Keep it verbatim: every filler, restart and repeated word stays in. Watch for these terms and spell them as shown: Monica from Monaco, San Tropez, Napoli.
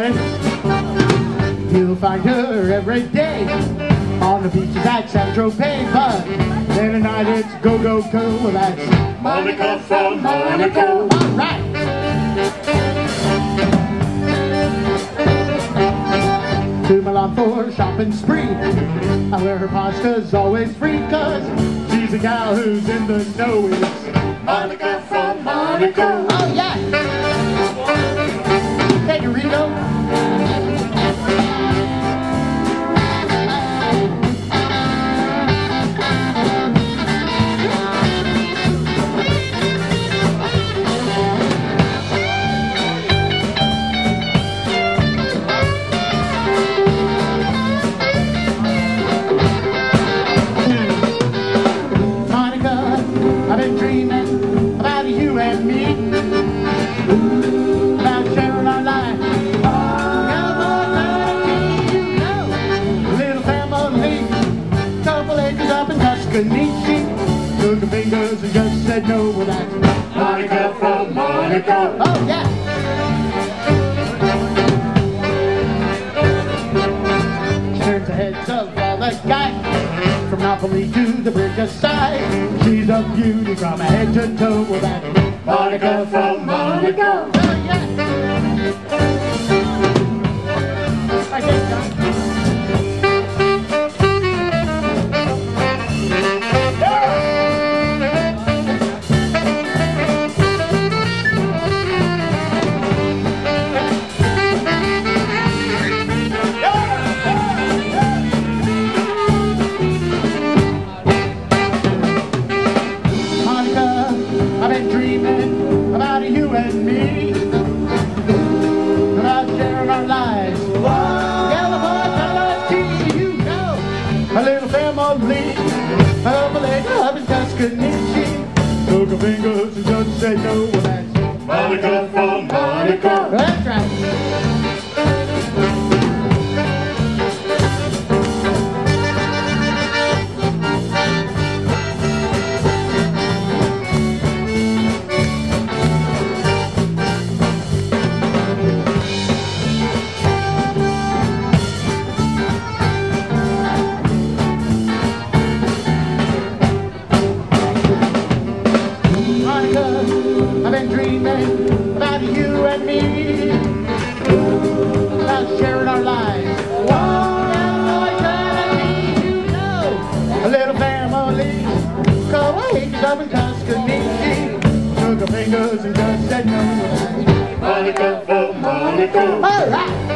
running. You'll find her every day on the beaches at San Tropez, but then at night it's go, go, go. Well, that's Monica from Monaco. All right. To Milan for a shopping spree, I wear her pasta's always free, cause she's a gal who's in the know. It's Monica from Monaco. Oh yeah. I've been dreaming about you and me, ooh, about sharing our life. Oh, cowboy, you know, little family, couple acres up in Tuscany. She took her fingers and just said no. Well, that's Monica from Monaco. Oh yeah. She turns the heads of all the guys, from Napoli to the bridge of Sighs. She's a beauty from head to toe. Well, that's Monica from Monaco. Oh, yeah. I guess so. And me, about sharing our lives. Whoa, California, to you know, a little family, a village up in Tuscany. She took her fingers and just said no. Well, that's Monica from Monaco. That's right. I've been dreaming about you and me, about sharing our lives. Whoa, now boy, you know, a little family, co-workers up in Tuscany. Took her fingers and just said no. Monica from Monaco. All right.